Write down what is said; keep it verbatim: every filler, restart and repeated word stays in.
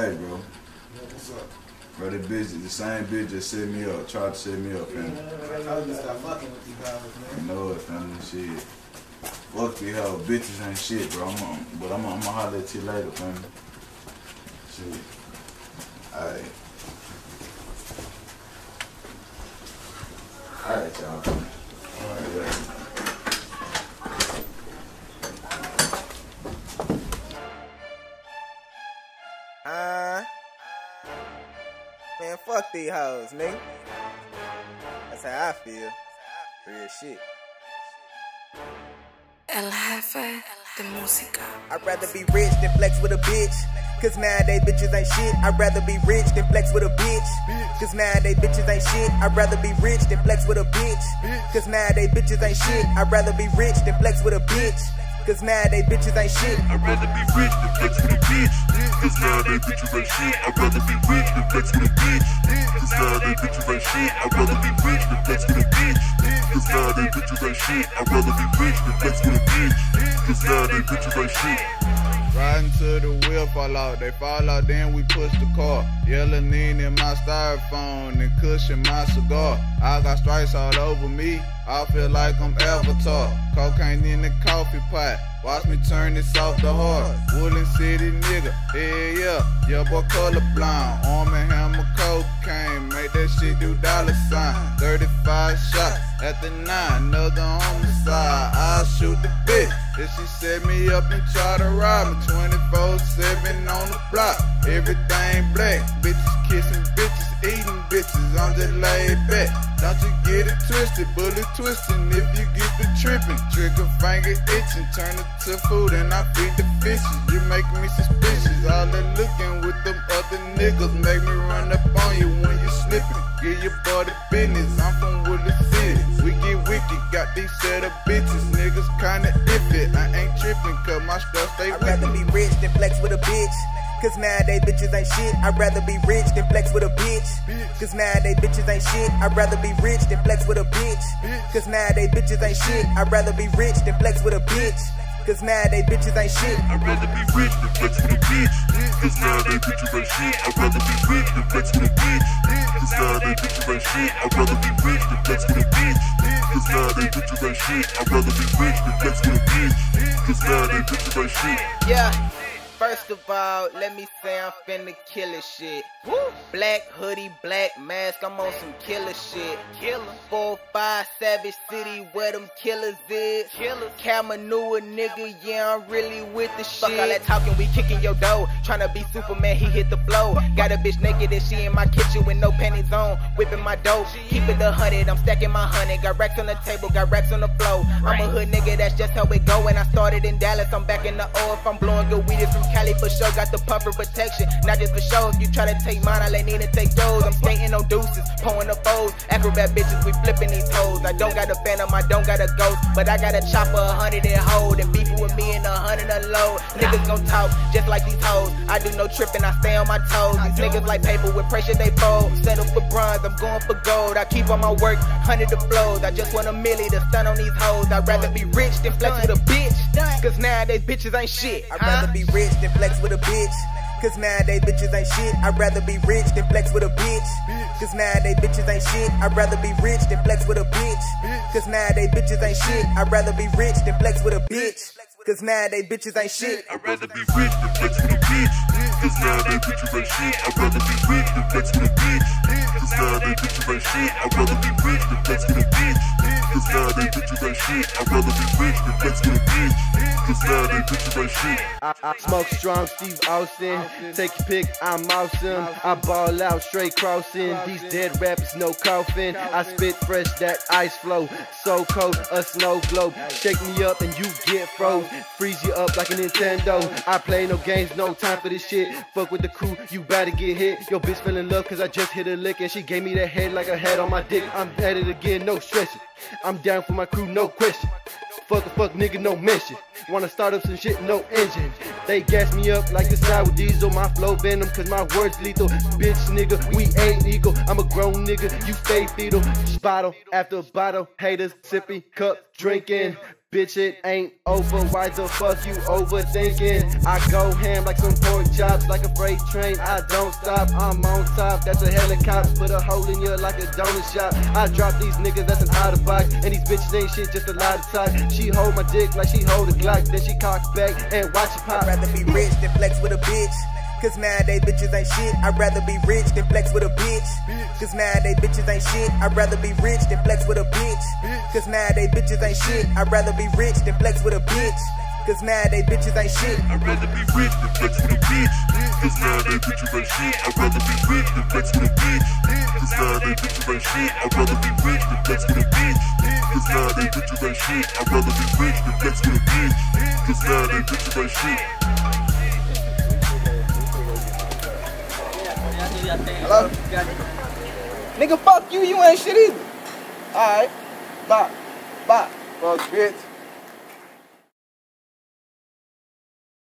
Hey, bro. What's up? Bro, the bitch, the same bitch just set me up, tried to set me up, family. I was just stop fucking with you guys, man. I know it, family, shit. Fuck you, hell, bitches ain't shit, bro. I'm on, but I'm gonna holler at you later, family. Shit. Alright. Alright, y'all. Alright, yeah. Uh, man, fuck these hoes, nigga. That's how I feel. Real shit. El Jefe de Música. I'd rather be rich than flex with a bitch. Cause nowadays bitches ain't shit. I'd rather be rich than flex with a bitch. Cause nowadays bitches ain't shit. I'd rather be rich than flex with a bitch. Cause nowadays bitches ain't shit. I'd rather be rich than flex with a bitch. Cause nowadays bitches ain't shit. I'd rather be rich than flex with a bitch. Cause nowadays bitches ain't shit. I'd rather be rich than flex with a bitch. Cause nowadays bitches ain't shit. I'd rather be rich than flex with a bitch. Cause nowadays bitches ain't shit. I'd rather be rich than flex with a bitch. Cause nowadays bitches ain't shit. Riding till the wheel fall out. They fall out, then we push the car. Yelling in in my styrofoam and cushion my cigar. I got stripes all over me. I feel like I'm Avatar. Cocaine in the coffee pot. Watch me turn this off the heart. Woollen City nigga, yeah, yeah. Your boy colorblind. Arm and hammer cocaine. Make that shit do dollar sign. thirty-five shots at the nine. Another on the side. I'll shoot the bitch. If she set me up and try to rob me. twenty-four seven on the block. Everything black. Bitches kissing bitches. Eating bitches, I'm just laid back. Don't you get it twisted, bullet twisting if you get the tripping. Trigger finger itching, turn it to food and I feed the fishes. You make me suspicious, all that looking with them other niggas make me run up on you when you slipping. Get your boy the business, I'm from Woodland City. We get wicked, got these set of bitches, niggas kinda iffy. I ain't tripping, cause my stuff stay with me. I'd rather be rich than flex with a bitch. Cause nowadays bitches ain't shit. I'd rather be rich than flex with a bitch. Cause nowadays bitches ain't shit. I'd rather be rich than flex with a bitch. Cause nowadays bitches ain't shit. I'd rather be rich than flex with a bitch. Cause nowadays bitches ain't shit. I'd rather be rich than flex with a bitch. Cause nowadays bitches ain't shit. I'd rather be rich than flex with a bitch. Cause nowadays bitches ain't shit. I'd rather be rich than flex with a bitch. Cause nowadays bitches ain't shit. I'd rather be rich than flex with a bitch. Cause nowadays bitches ain't shit. Yeah. First of all, let me say I'm finna killer shit. Woo. Black hoodie, black mask, I'm on some killer shit. Killer. four five Savage City, where them killers is. Killers. Camanua, nigga, yeah, I'm really with the shit. Fuck all that talking, we kicking your door. Tryna be Superman, he hit the flow. Got a bitch naked and she in my kitchen with no panties on. Whipping my dope, keep it a hundred, I'm stacking my hundred. Got racks on the table, got racks on the floor. I'm a hood nigga, that's just how it go. And I started in Dallas, I'm back in the O. If I'm blowing good weed, it's from Cali for sure, got the puffer protection. Not just for shows, you try to take mine, I let Nina take yours. I'm skating on deuces, pulling the foes. Acrobat bitches, we flipping these hoes. I don't got a phantom, I don't got a ghost. But I got a chopper, a hundred and hold. And beefing with me and a hundred and load. Niggas gon' talk, just like these hoes. I do no tripping, I stay on my toes. These niggas like paper, with pressure they fold. Settle for bronze, I'm going for gold. I keep on my work, hundred of flows. I just want a milli to stun on these hoes. I'd rather be rich than flex with a bitch. Cause nowadays bitches ain't shit. I'd rather be rich than flex with a bitch. Cause nowadays bitches ain't shit. I'd rather be rich than flex with a bitch. Cause nowadays bitches ain't shit. I'd rather be rich than flex with a bitch. Cause nowadays bitches ain't shit. I'd rather be rich than flex with a bitch. Cause nowadays bitches ain't shit. I'd rather be rich than flex with a bitch. Cause nowadays bitches ain't shit. I'd rather be rich than flex with a bitch. Cause nowadays bitches ain't shit. I'd rather be rich than flex with a bitch. Cause nowadays bitches ain't shit. I'd rather be rich than flex with a bitch. I, I smoke strong, Steve Austin. Take your pick, I'm awesome. I ball out, straight crossing. These dead rappers, no coffin. I spit fresh, that ice flow. So cold, a snow globe. Shake me up and you get froze. Freeze you up like a Nintendo. I play no games, no time for this shit. Fuck with the crew, you bout to get hit. Yo, bitch fell in love cause I just hit a lick. And she gave me that head like a head on my dick. I'm at it again, no stressing. I'm down for my crew, no question. Fuck a fuck nigga, no mention. Wanna start up some shit, no engine. They gas me up like it's sour diesel. My flow venom, cause my words lethal. Bitch nigga, we ain't equal. I'm a grown nigga, you stay fetal. Bottle after bottle, haters, sipping, cup, drinking. Bitch, it ain't over, why the fuck you overthinking? I go ham like some pork chops, like a freight train, I don't stop, I'm on top, that's a helicopter, put a hole in you like a donut shop. I drop these niggas, that's an out of box, and these bitches ain't shit, just a lot of talk. She hold my dick like she hold a Glock, then she cock back and watch it pop. I'd rather be rich than flex with a bitch, cause nowadays bitches ain't shit. I'd rather be rich than flex with a bitch, cause nowadays bitches ain't shit. I'd rather be rich than flex with a bitch, cause nowadays bitches ain't shit. I'd rather be rich than flex with a bitch, cause nowadays bitches ain't shit. I'd rather be rich than flex with a bitch, cause nowadays bitches ain't shit. I'd rather be rich than flex with a bitch, cause nowadays bitches ain't shit. I'd rather be rich than flex with a bitch, cause nowadays bitches ain't shit. I'd rather be rich than flex with a bitch, cause nowadays bitches ain't shit. Hello? Nigga, fuck you, you ain't shit either. Alright. Bye. Bye. Fuck, bitch.